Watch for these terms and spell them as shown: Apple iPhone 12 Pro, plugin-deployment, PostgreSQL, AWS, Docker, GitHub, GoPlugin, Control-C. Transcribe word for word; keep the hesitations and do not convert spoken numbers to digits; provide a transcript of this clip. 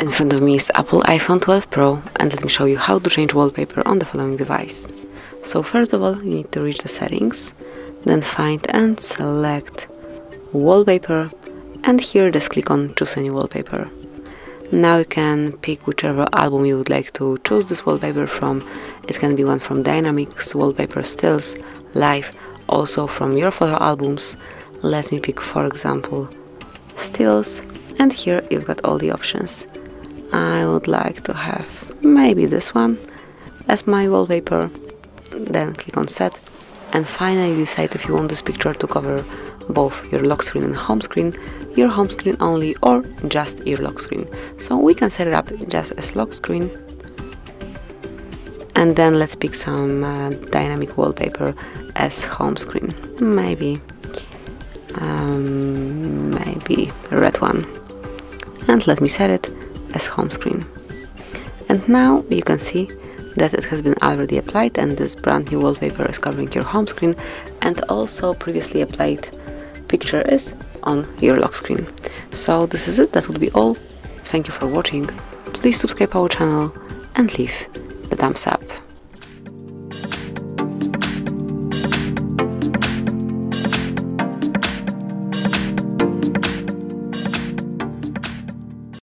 In front of me is Apple iPhone twelve Pro, and let me show you how to change wallpaper on the following device. So first of all, you need to reach the settings, then find and select wallpaper, and here just click on choose a new wallpaper. Now you can pick whichever album you would like to choose this wallpaper from. It can be one from Dynamics, wallpaper, stills, live, also from your photo albums. Let me pick, for example, stills, and here you've got all the options. I would like to have maybe this one as my wallpaper, then click on set, and finally decide if you want this picture to cover both your lock screen and home screen, your home screen only, or just your lock screen. So we can set it up just as lock screen. And then let's pick some uh, dynamic wallpaper as home screen. Maybe, um, maybe a red one. And let me set it as home screen. And now you can see that it has been already applied, and this brand new wallpaper is covering your home screen, and also previously applied picture is on your lock screen. So this is it. That would be all. Thank you for watching. Please subscribe our channel and leave a thumbs up.